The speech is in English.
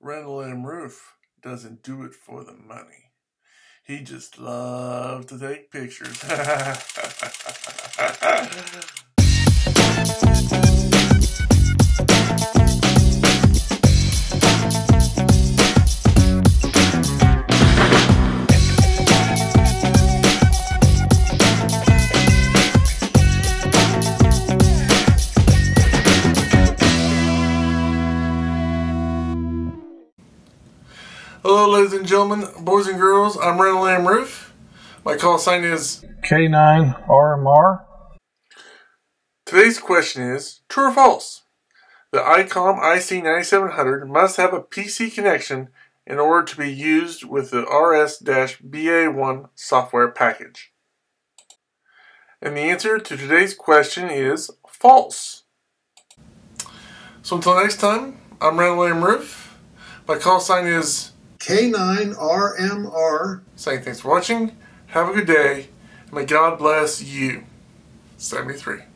Randall M. Rueff doesn't do it for the money. He just loves to take pictures. Hello, ladies and gentlemen, boys and girls. I'm Randall M. Rueff. My call sign is K9RMR. Today's question is true or false? The ICOM IC9700 must have a PC connection in order to be used with the RS-BA1 software package. And the answer to today's question is false. So until next time, I'm Randall M. Rueff. My call sign is K9RMR. Saying thanks for watching, have a good day, and may God bless you. 73.